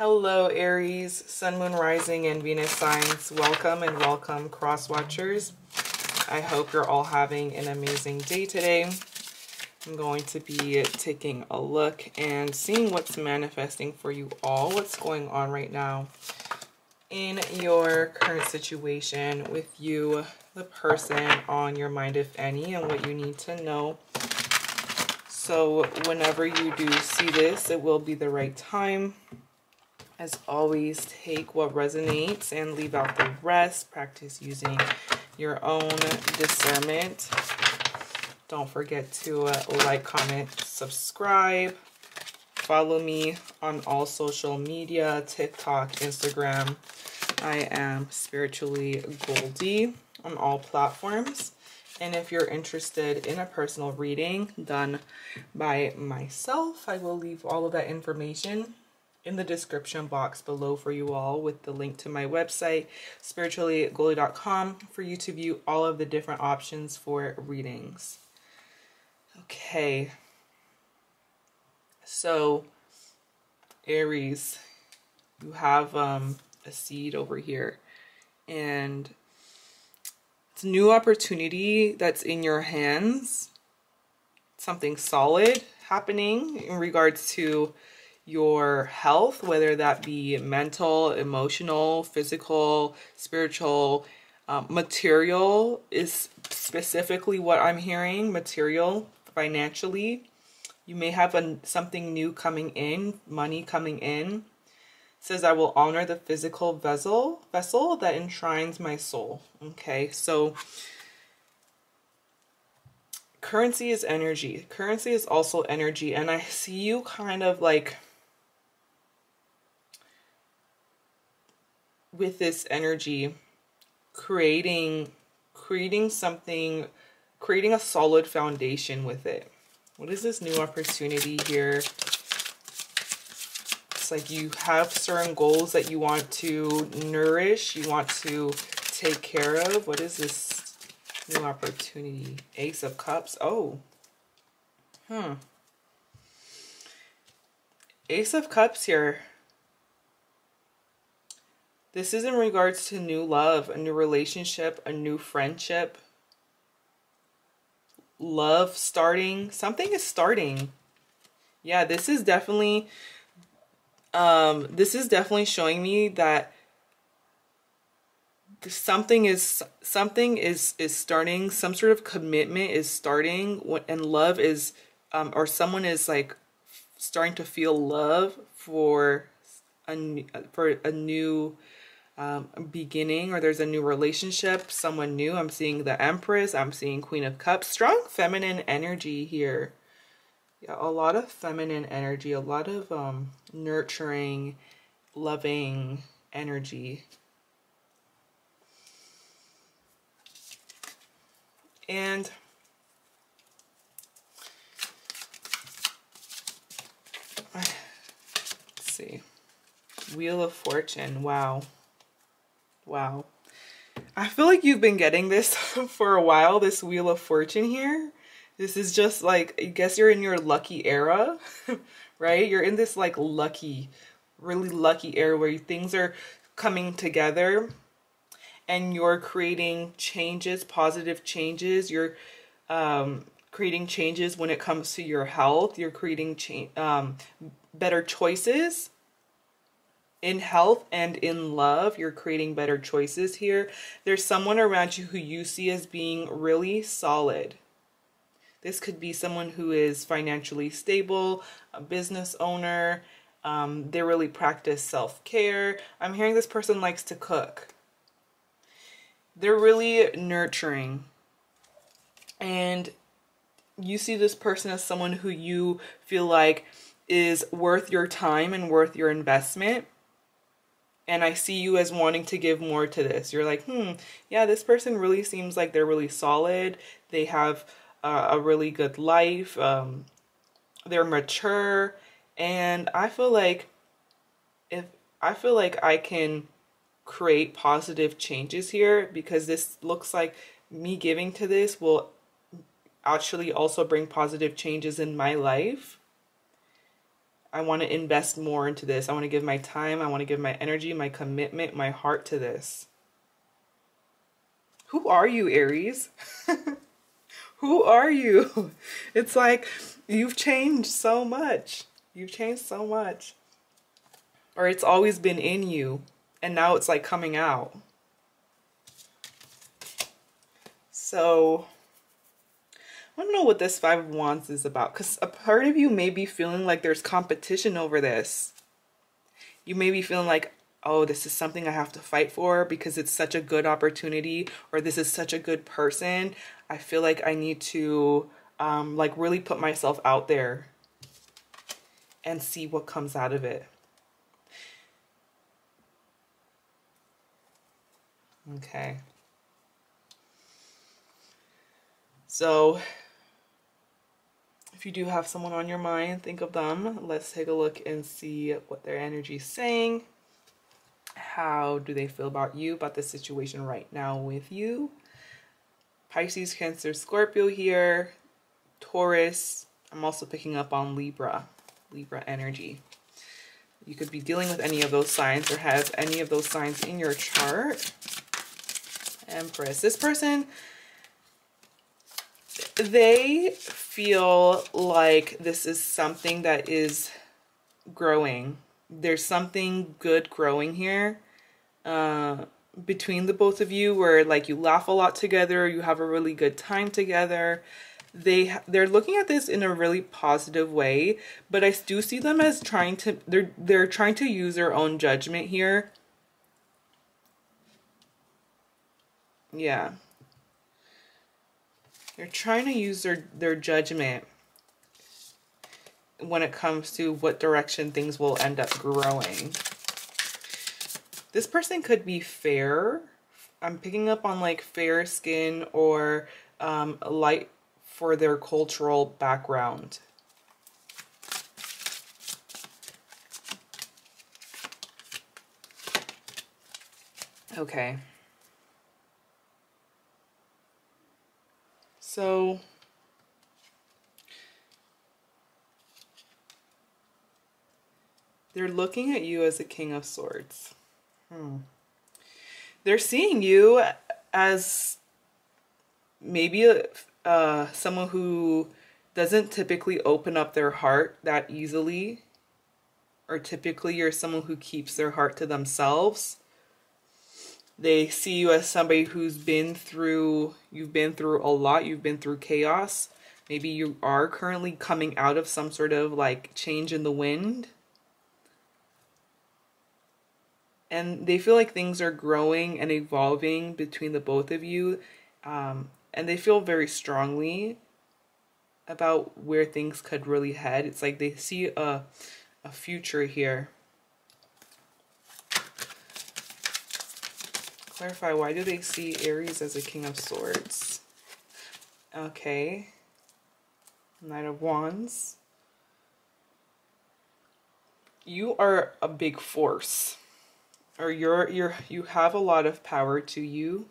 Hello Aries, Sun, Moon, Rising, and Venus signs. Welcome and welcome, cross watchers. I hope you're all having an amazing day today. I'm going to be taking a look and seeing what's manifesting for you all, what's going on right now in your current situation with you, the person on your mind, if any, and what you need to know. So whenever you do see this, it will be the right time. As always, take what resonates and leave out the rest. Practice using your own discernment. Don't forget to like, comment, subscribe. Follow me on all social media, TikTok, Instagram. I am Spiritually Goldie on all platforms. And if you're interested in a personal reading done by myself, I will leave all of that information in the description box below for you all, with the link to my website, spirituallygoldie.com, for you to view all of the different options for readings. Okay, so Aries, you have a seed over here, and it's a new opportunity that's in your hands, something solid happening in regards to your health, whether that be mental, emotional, physical, spiritual, material is specifically what I'm hearing, material. Financially, you may have something new coming in, money coming in. It says, I will honor the physical vessel that enshrines my soul. Okay, so currency is energy. Currency is also energy. And I see you kind of like with this energy creating something, creating a solid foundation with it. What is this new opportunity here? It's like you have certain goals that you want to nourish, you want to take care of. What is this new opportunity? Ace of Cups. Oh. Ace of Cups here. This is in regards to new love, a new relationship, a new friendship. Love starting, something is starting. Yeah, this is definitely showing me that something is starting, some sort of commitment is starting, and love is, or someone is like starting to feel love for a new beginning, or there's a new relationship, someone new. I'm seeing the Empress, I'm seeing Queen of Cups, strong feminine energy here. Yeah, a lot of feminine energy, a lot of nurturing, loving energy. And let's see, Wheel of Fortune. Wow. Wow. I feel like you've been getting this for a while, this Wheel of Fortune here. This is just like, I guess you're in your lucky era, right? You're in this like lucky, really lucky era where things are coming together and you're creating changes, positive changes. You're creating changes when it comes to your health. You're creating better choices. In health and in love, you're creating better choices here. There's someone around you who you see as being really solid. This could be someone who is financially stable, a business owner. They really practice self-care. I'm hearing this person likes to cook. They're really nurturing. And you see this person as someone who you feel like is worth your time and worth your investment. And I see you as wanting to give more to this. You're like, yeah, this person really seems like they're really solid. They have a really good life. They're mature. And I feel like I can create positive changes here, because this looks like me giving to this will actually also bring positive changes in my life. I want to invest more into this. I want to give my time. I want to give my energy, my commitment, my heart to this. Who are you, Aries? Who are you? It's like you've changed so much. You've changed so much. Or it's always been in you, and now it's like coming out. So I don't know what this Five of Wands is about, because a part of you may be feeling like there's competition over this. You may be feeling like, oh, this is something I have to fight for because it's such a good opportunity, or this is such a good person. I feel like I need to like really put myself out there and see what comes out of it. Okay. So if you do have someone on your mind, think of them. Let's take a look and see what their energy is saying. How do they feel about you, about the situation right now with you? Pisces, Cancer, Scorpio here. Taurus. I'm also picking up on Libra. Libra energy. You could be dealing with any of those signs or have any of those signs in your chart. Empress. This person, they feel like this is something that is growing. There's something good growing here between the both of you, where like you laugh a lot together, you have a really good time together. They're looking at this in a really positive way, but I do see them as trying to, they're trying to use their own judgment here. Yeah. They're trying to use their judgment when it comes to what direction things will end up growing. This person could be fair. I'm picking up on like fair skin, or light for their cultural background. Okay. So they're looking at you as a King of Swords. They're seeing you as maybe someone who doesn't typically open up their heart that easily, or typically you're someone who keeps their heart to themselves. They see you as somebody who's been through, you've been through a lot, you've been through chaos. Maybe you are currently coming out of some sort of like change in the wind. And they feel like things are growing and evolving between the both of you. And they feel very strongly about where things could really head. It's like they see a future here. Clarify, why do they see Aries as a King of Swords? Okay. Knight of Wands. You are a big force. Or you have a lot of power to you.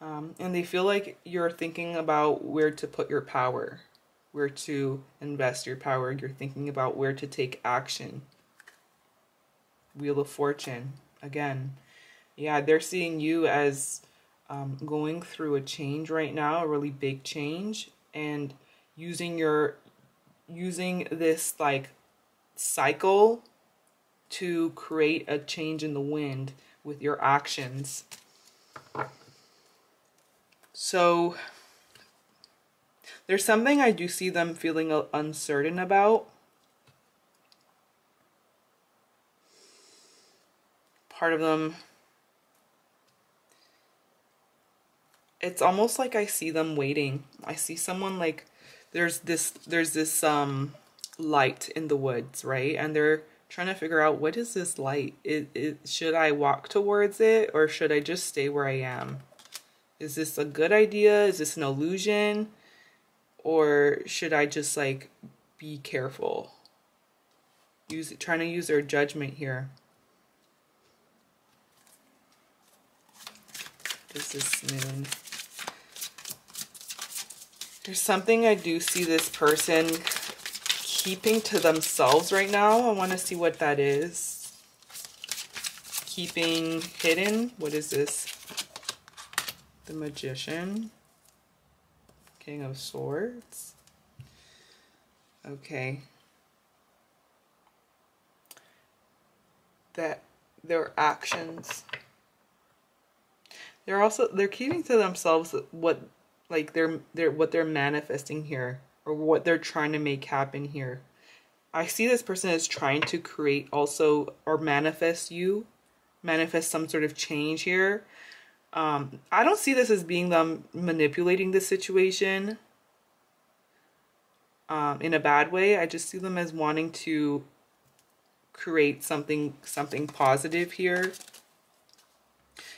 And they feel like you're thinking about where to put your power, where to invest your power. You're thinking about where to take action. Wheel of Fortune, again. Yeah, they're seeing you as going through a change right now, a really big change, and using this like cycle to create a change in the wind with your actions. So there's something I do see them feeling uncertain about. Part of them, it's almost like I see them waiting. I see someone like there's this light in the woods, right? And they're trying to figure out, what is this light? Should I walk towards it, or should I just stay where I am? Is this a good idea? Is this an illusion? Or should I just like be careful? Trying to use their judgment here. This is Moon. There's something I do see this person keeping to themselves right now. I want to see what that is. Keeping hidden. What is this? The Magician. King of Swords. Okay. That their actions. They're keeping to themselves what they're manifesting here, or what they're trying to make happen here. I see this person is trying to create also, or manifest some sort of change here. I don't see this as being them manipulating the situation in a bad way. I just see them as wanting to create something positive here.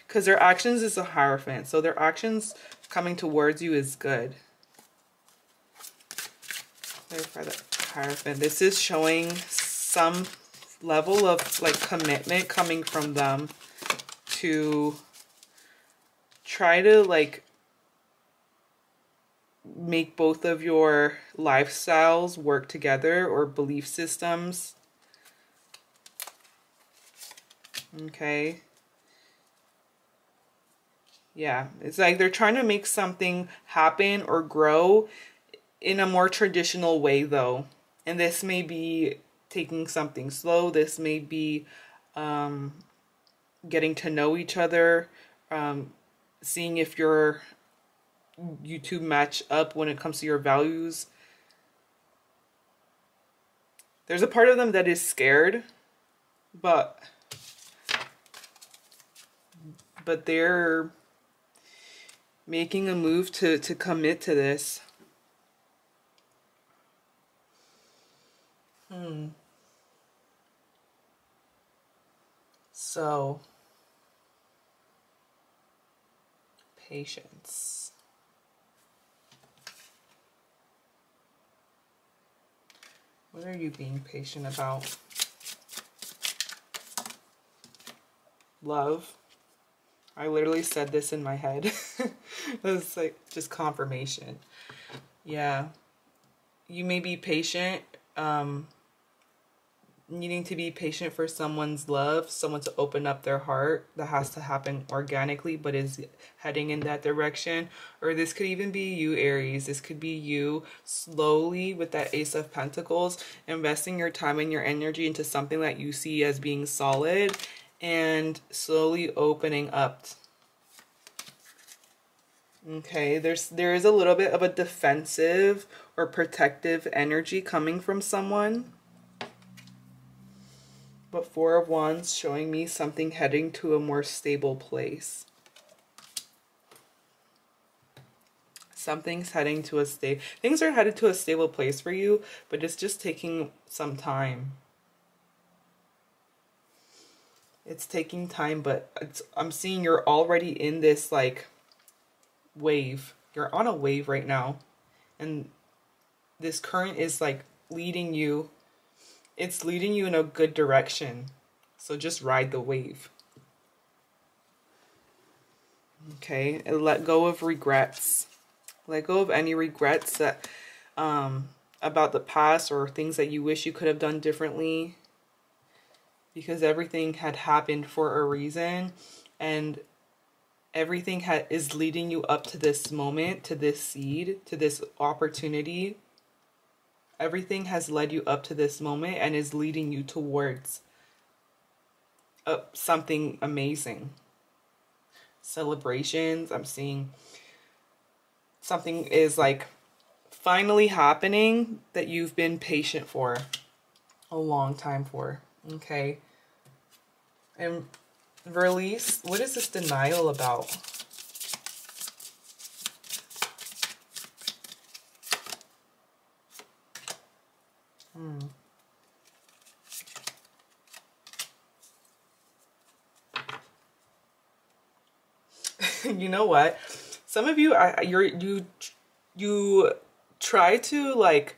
Because their actions is a Hierophant. So their actions coming towards you is good. Clarify the Hierophant. This is showing some level of like commitment coming from them to try to like make both of your lifestyles work together, or belief systems. Okay. Yeah, it's like they're trying to make something happen or grow in a more traditional way, though. And this may be taking something slow. This may be getting to know each other, seeing if you two match up when it comes to your values. There's a part of them that is scared, but they're making a move to commit to this. So, patience. What are you being patient about? Love. I literally said this in my head. It's like just confirmation. Yeah. You may be patient, needing to be patient for someone's love, someone to open up their heart. That has to happen organically, but is heading in that direction. Or this could even be you, Aries. This could be you slowly, with that Ace of Pentacles, investing your time and your energy into something that you see as being solid, and slowly opening up. Okay, there is a little bit of a defensive or protective energy coming from someone. But Four of Wands showing me something heading to a more stable place. Something's heading to a stable. Things are headed to a stable place for you, but it's just taking some time. It's taking time, but I'm seeing you're already in this like wave. You're on a wave right now, and this current is like leading you. It's leading you in a good direction. So just ride the wave. Okay, and let go of regrets. Let go of any regrets that about the past, or things that you wish you could have done differently, because everything had happened for a reason, and everything is leading you up to this moment, to this seed, to this opportunity. Everything has led you up to this moment and is leading you towards something amazing. Celebrations. I'm seeing something is like finally happening that you've been patient for a long time for. Okay. And release. What is this denial about? You know what? Some of you, you try to like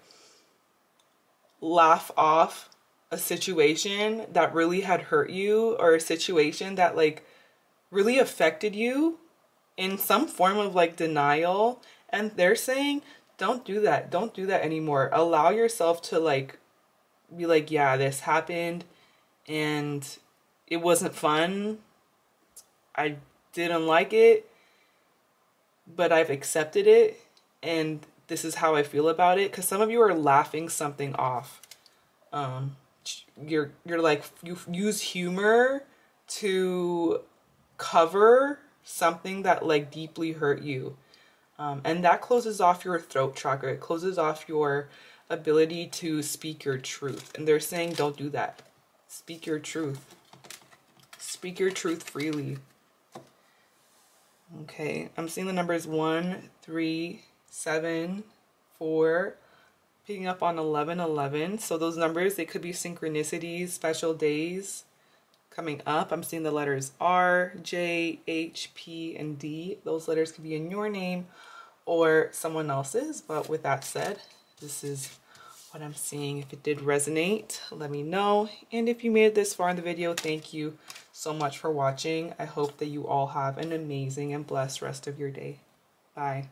laugh off a situation that really had hurt you, or a situation that like really affected you, in some form of like denial. And they're saying, don't do that. Don't do that anymore. Allow yourself to like be like, yeah, this happened and it wasn't fun. I didn't like it, but I've accepted it, and this is how I feel about it. Because some of you are laughing something off. You're like, you use humor to cover something that like deeply hurt you. And that closes off your throat chakra. It closes off your ability to speak your truth. And they're saying, don't do that. Speak your truth. Speak your truth freely. Okay, I'm seeing the numbers 1, 3, 7, 4, picking up on 11, 11. So those numbers, they could be synchronicities, special days coming up. I'm seeing the letters R, J, H, P, and D. Those letters could be in your name or someone else's. But with that said, this is what I'm seeing. If it did resonate, let me know. And if you made it this far in the video, thank you so much for watching. I hope that you all have an amazing and blessed rest of your day. Bye.